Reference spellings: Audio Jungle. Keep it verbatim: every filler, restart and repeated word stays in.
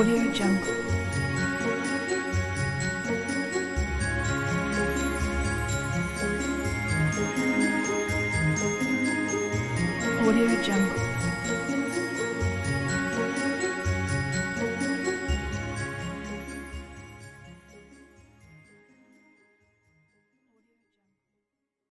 Audio Jungle. Audio Jungle.